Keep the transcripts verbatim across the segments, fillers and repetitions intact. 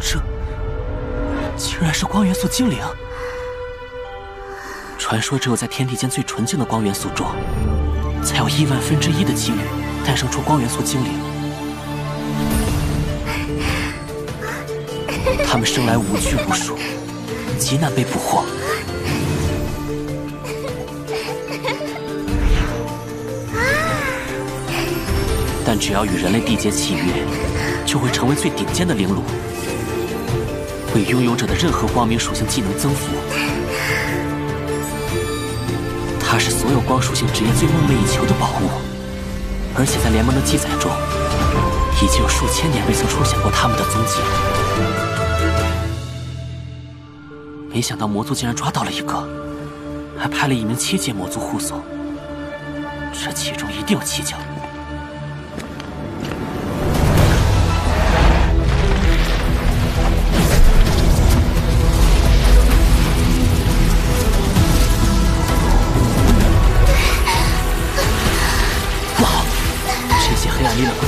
这竟然是光元素精灵！传说只有在天地间最纯净的光元素中，才有亿万分之一的几率诞生出光元素精灵。他们生来无拘无束，极难被捕获。 但只要与人类缔结契约，就会成为最顶尖的灵炉，为拥有者的任何光明属性技能增幅。它是所有光属性职业最梦寐以求的宝物，而且在联盟的记载中，已经有数千年未曾出现过它们的踪迹。没想到魔族竟然抓到了一个，还派了一名七阶魔族护送，这其中一定有蹊跷。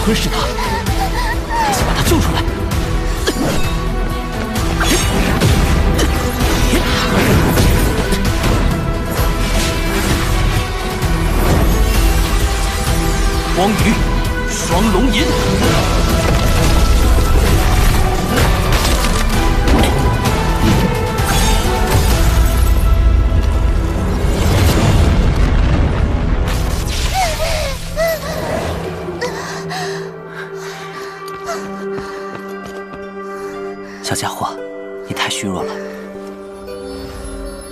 吞噬他，必须把他救出来！光鱼，双龙吟。 小家伙，你太虚弱了。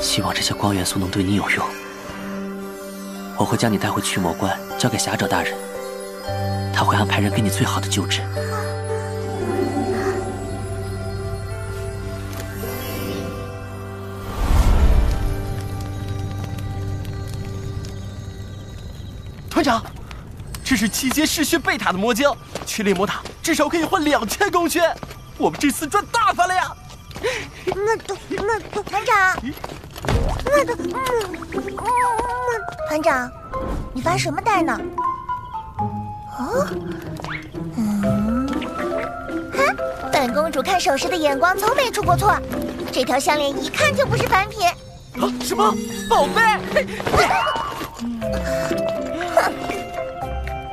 希望这些光元素能对你有用。我会将你带回驱魔关，交给侠者大人，他会安排人给你最好的救治。团长，这是七阶嗜血贝塔的魔晶，去猎魔塔至少可以换两千功勋。 我们这次赚大发了呀！那团那团团长，那团团长，你发什么呆呢？哦，嗯，哼，本公主看首饰的眼光从没出过错，这条项链一看就不是凡品。啊？什么？宝贝？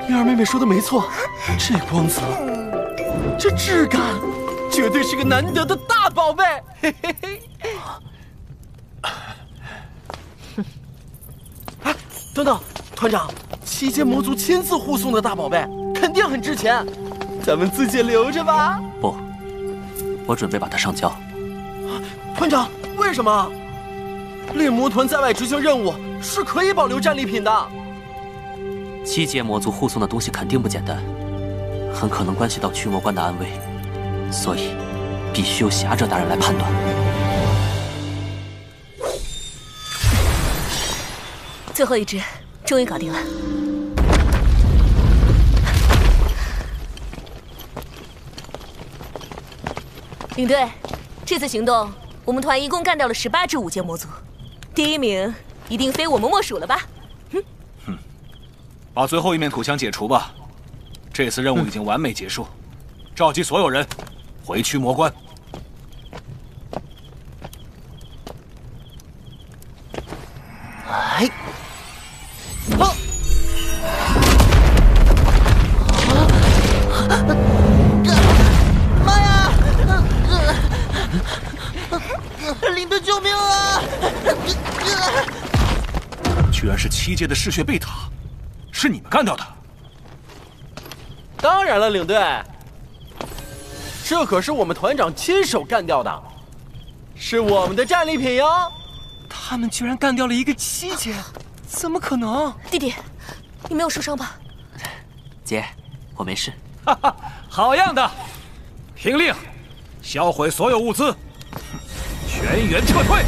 燕儿妹妹说的没错，这光泽，这质感。 绝对是个难得的大宝贝，嘿嘿嘿！哎，等等，团长，七阶魔族亲自护送的大宝贝，肯定很值钱，咱们自己留着吧。不，我准备把它上交。啊，团长，为什么？猎魔团在外执行任务是可以保留战利品的。七阶魔族护送的东西肯定不简单，很可能关系到驱魔官的安危。 所以，必须由侠者大人来判断。最后一只，终于搞定了。领队，这次行动，我们团一共干掉了十八只五阶魔族，第一名一定非我们莫属了吧？嗯，嗯，把最后一面土墙解除吧。这次任务已经完美结束，嗯、召集所有人。 回驱魔关。哎，啊！妈呀！领队，救命啊！居然是七阶的嗜血贝塔，是你们干掉的？当然了，领队。 这可是我们团长亲手干掉的，是我们的战利品哟！他们居然干掉了一个七姐，怎么可能？弟弟，你没有受伤吧？姐，我没事。哈哈，好样的！听令，销毁所有物资，全员撤退。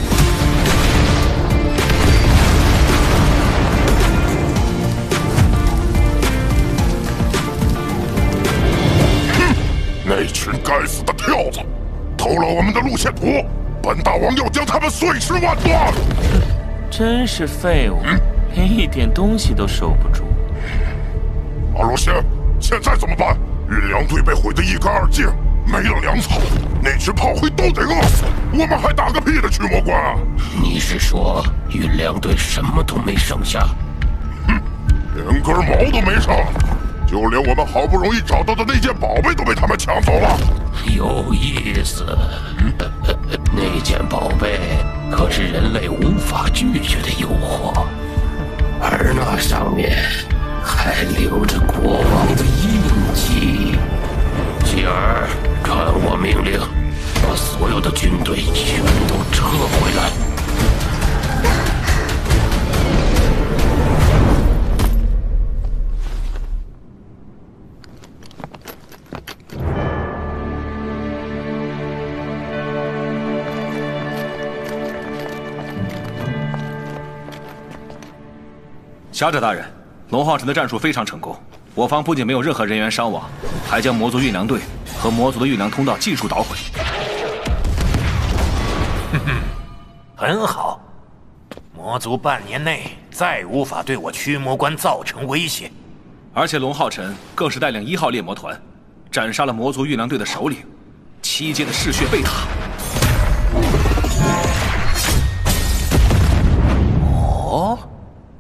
那群该死的跳蚤，偷了我们的路线图，本大王要将他们碎尸万段！真是废物，嗯、连一点东西都守不住。阿罗星，现在怎么办？运粮队被毁得一干二净，没了粮草，那群炮灰都得饿死，我们还打个屁的驱魔官啊！你是说运粮队什么都没剩下？哼，连根毛都没剩，就连我们好不容易找到的那件宝贝都被他们抢走了。有意思，嗯、那件宝贝可是人类无法拒绝的诱惑，而那上面还留着国王的印记。 继而，传我命令，把所有的军队全都撤回来。侠者大人，龙皓晨的战术非常成功。 我方不仅没有任何人员伤亡，还将魔族运粮队和魔族的运粮通道尽数捣毁。哼哼，很好，魔族半年内再无法对我驱魔官造成威胁。而且龙皓晨更是带领一号猎魔团，斩杀了魔族运粮队的首领，七阶的嗜血贝塔。哦，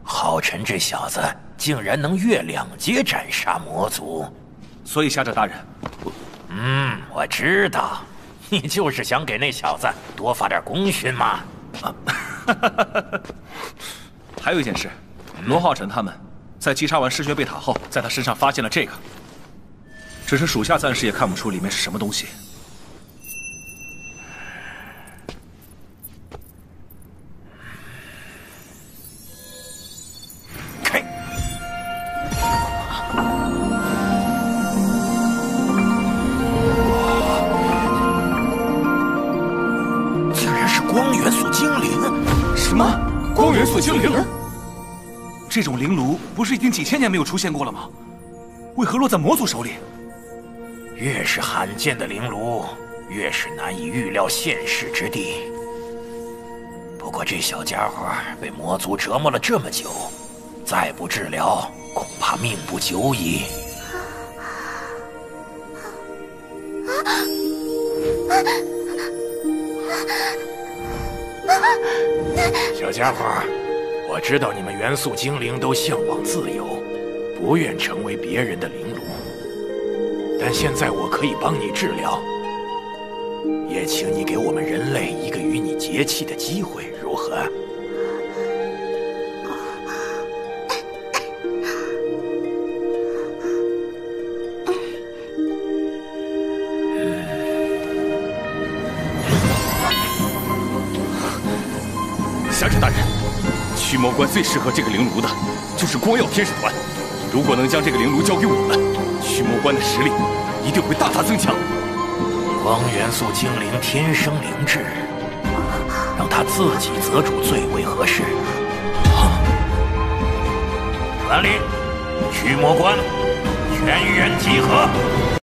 皓晨这小子。 竟然能越两阶斩杀魔族，所以侠者大人，我嗯，我知道，你就是想给那小子多发点功勋嘛。啊，还有一件事，罗浩辰他们在击杀完嗜血贝塔后，在他身上发现了这个，只是属下暂时也看不出里面是什么东西。开。 光元素精灵？什么？光元素精灵？这种灵炉不是已经几千年没有出现过了吗？为何落在魔族手里？越是罕见的灵炉，越是难以预料现世之地。不过这小家伙被魔族折磨了这么久，再不治疗，恐怕命不久矣。啊啊啊 小家伙，我知道你们元素精灵都向往自由，不愿成为别人的灵奴。但现在我可以帮你治疗，也请你给我们人类一个与你结契的机会，如何？嗯。 侠者大人，驱魔官最适合这个灵炉的，就是光耀天使团。如果能将这个灵炉交给我们，驱魔官的实力一定会大大增强。光元素精灵天生灵智，让他自己择主最为合适。传令，驱魔官，全员集合。